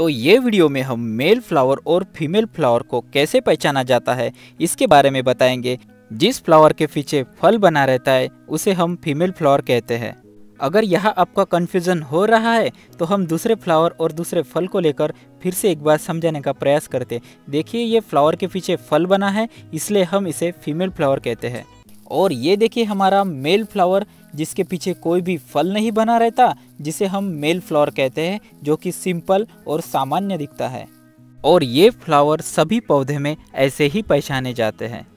तो ये वीडियो में हम मेल फ्लावर और फीमेल फ्लावर को कैसे पहचाना जाता है इसके बारे में बताएंगे। जिस फ्लावर के पीछे फल बना रहता है उसे हम फीमेल फ्लावर कहते हैं। अगर यह आपका कन्फ्यूज़न हो रहा है तो हम दूसरे फ्लावर और दूसरे फल को लेकर फिर से एक बार समझाने का प्रयास करते। देखिए ये फ्लावर के पीछे फल बना है इसलिए हम इसे फीमेल फ्लावर कहते हैं। और ये देखिए हमारा मेल फ्लावर जिसके पीछे कोई भी फल नहीं बना रहता जिसे हम मेल फ्लावर कहते हैं, जो कि सिंपल और सामान्य दिखता है। और ये फ्लावर सभी पौधे में ऐसे ही पहचाने जाते हैं।